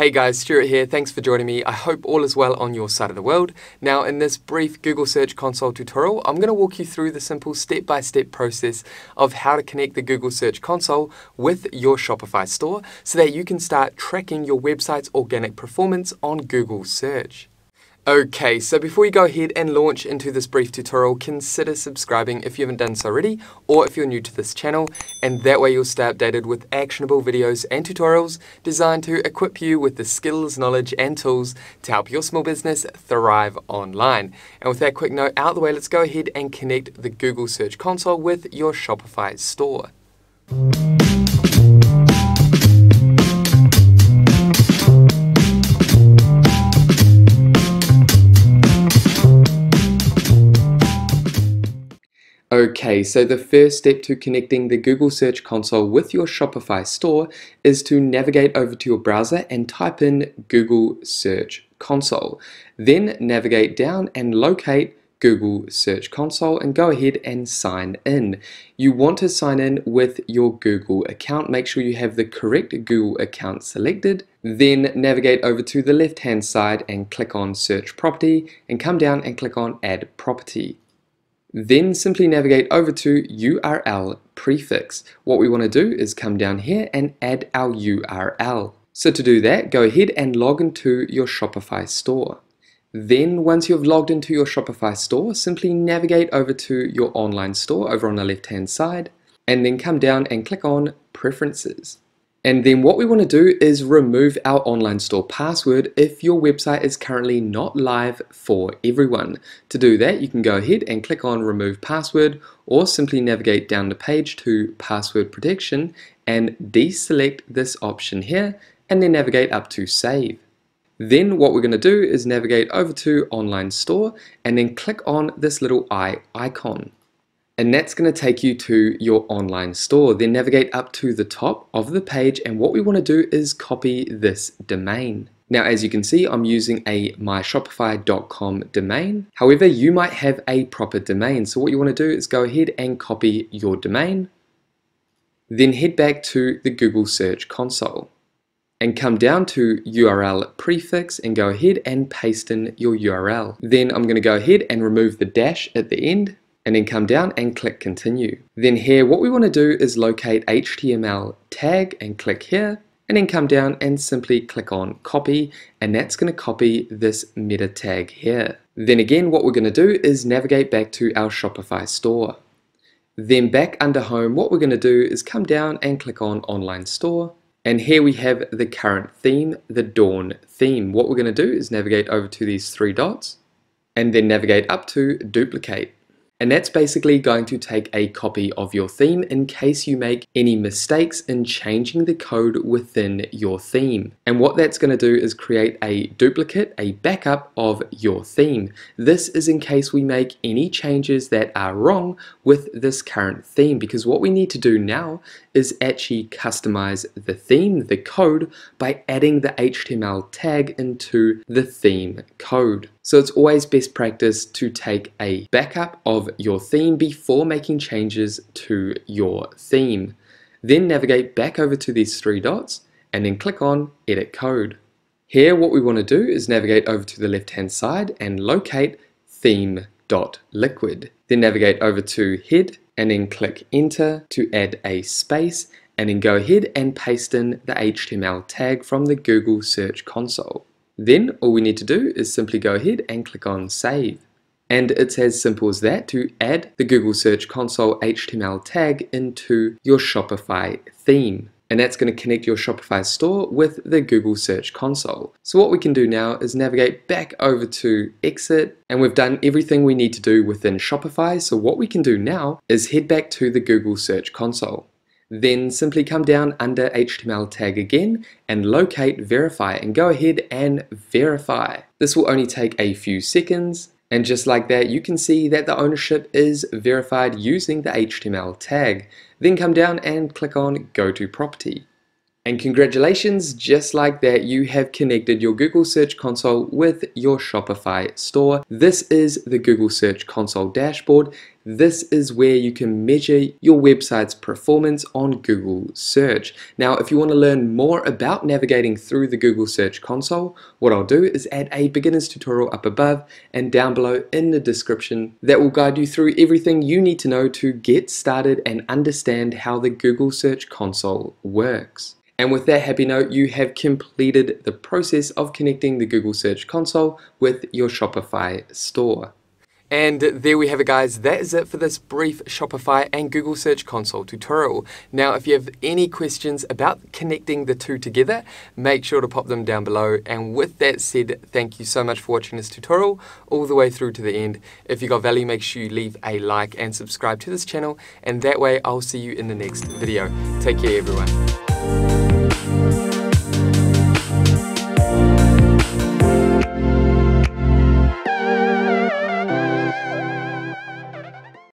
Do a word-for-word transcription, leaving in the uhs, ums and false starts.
Hey guys, Stuart here. Thanks for joining me. I hope all is well on your side of the world. Now in this brief Google Search Console tutorial, I'm going to walk you through the simple step-by-step process of how to connect the Google Search Console with your Shopify store so that you can start tracking your website's organic performance on Google Search. Okay, so before you go ahead and launch into this brief tutorial, consider subscribing if you haven't done so already, or if you're new to this channel, and that way you'll stay updated with actionable videos and tutorials designed to equip you with the skills, knowledge, and tools to help your small business thrive online. And with that quick note out of the way, let's go ahead and connect the Google Search Console with your Shopify store. Okay, so the first step to connecting the Google Search Console with your Shopify store is to navigate over to your browser and type in Google Search Console. Then navigate down and locate Google Search Console and go ahead and sign in. You want to sign in with your Google account. Make sure you have the correct Google account selected. Then navigate over to the left-hand side and click on Search Property and come down and click on Add Property. Then simply navigate over to U R L prefix. What we want to do is come down here and add our U R L. So to do that, go ahead and log into your Shopify store. Then once you've logged into your Shopify store, simply navigate over to your online store over on the left-hand side, and then come down and click on Preferences. And then what we want to do is remove our online store password if your website is currently not live for everyone. To do that, you can go ahead and click on Remove Password, or simply navigate down the page to Password Protection and deselect this option here, and then navigate up to Save. Then what we're going to do is navigate over to Online Store and then click on this little eye icon. And that's going to take you to your online store. Then navigate up to the top of the page, and what we want to do is copy this domain. Now as you can see, I'm using a my shopify dot com domain. However, you might have a proper domain, so what you want to do is go ahead and copy your domain. Then head back to the Google Search Console and come down to U R L prefix and go ahead and paste in your U R L. Then I'm going to go ahead and remove the dash at the end, and then come down and click continue. Then here what we want to do is locate H T M L tag and click here, and then come down and simply click on copy, and that's going to copy this meta tag here. Then again what we're going to do is navigate back to our Shopify store. Then back under home, what we're going to do is come down and click on online store, and here we have the current theme, the dawn theme. What we're going to do is navigate over to these three dots and then navigate up to duplicate. And that's basically going to take a copy of your theme in case you make any mistakes in changing the code within your theme. And what that's going to do is create a duplicate, a backup of your theme. This is in case we make any changes that are wrong with this current theme, because what we need to do now is actually customize the theme, the code, by adding the H T M L tag into the theme code. So it's always best practice to take a backup of your theme before making changes to your theme. Then navigate back over to these three dots and then click on Edit Code. Here what we want to do is navigate over to the left hand side and locate theme.liquid. Then navigate over to head and then click enter to add a space, and then go ahead and paste in the H T M L tag from the Google Search Console. Then all we need to do is simply go ahead and click on Save. And it's as simple as that to add the Google Search Console H T M L tag into your Shopify theme. And that's going to connect your Shopify store with the Google Search Console. So what we can do now is navigate back over to exit, and we've done everything we need to do within Shopify. So what we can do now is head back to the Google Search Console. Then simply come down under H T M L tag again and locate verify and go ahead and verify. This will only take a few seconds. And just like that, you can see that the ownership is verified using the H T M L tag. Then come down and click on Go to Property. And congratulations, just like that, you have connected your Google Search Console with your Shopify store. This is the Google Search Console dashboard. This is where you can measure your website's performance on Google Search. Now, if you want to learn more about navigating through the Google Search Console, what I'll do is add a beginner's tutorial up above and down below in the description that will guide you through everything you need to know to get started and understand how the Google Search Console works. And with that happy note, you have completed the process of connecting the Google Search Console with your Shopify store. And there we have it, guys. That is it for this brief Shopify and Google Search Console tutorial. Now, if you have any questions about connecting the two together, make sure to pop them down below. And with that said, thank you so much for watching this tutorial all the way through to the end. If you got value, make sure you leave a like and subscribe to this channel. And that way, I'll see you in the next video. Take care, everyone.